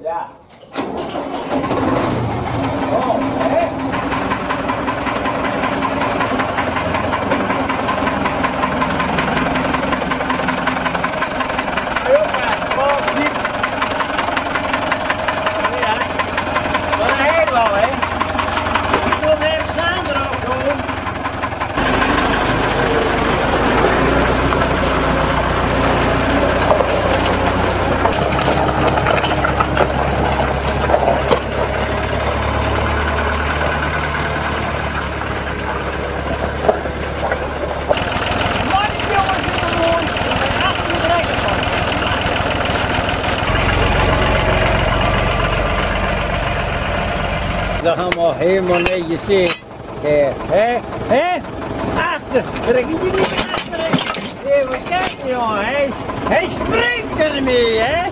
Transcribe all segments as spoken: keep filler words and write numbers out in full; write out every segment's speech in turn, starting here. Yeah. Oh, hey. Dat allemaal helemaal netjes in. Hé, hé, hé, achter, trek je die niet achter. Hé, maar kijk jongen, hij, hij springt ermee, hè.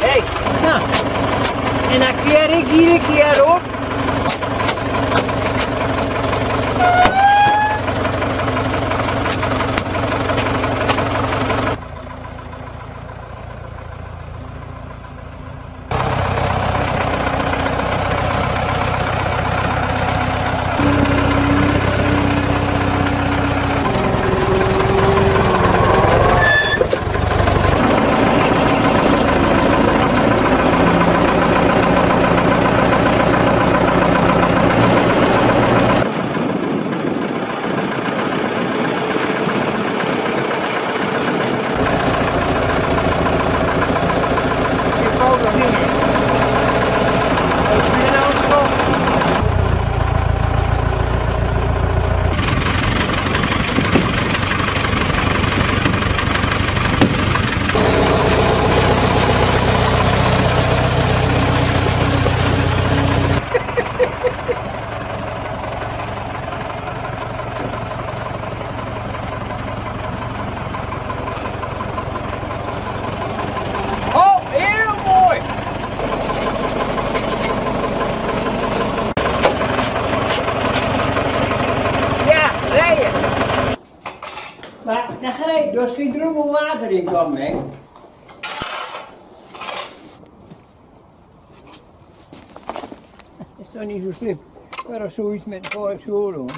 Hey, nou, en dan keer ik hier een keer op. on me. Het is dan niet zo slim. Maar als zoiets met een paar zo doen.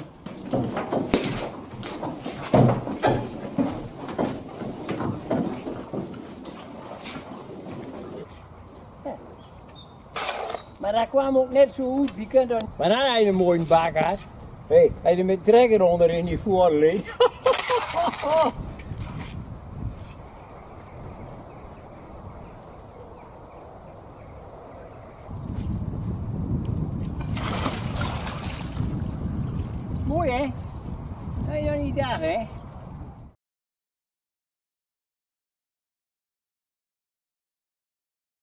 Maar daar kwam ook net zo goed, die kan dan... Maar dan had je een mooie bak had. Hey. Hij er met trekker onder in die voorleed. Mooi hè? Dat je dan niet daar hè?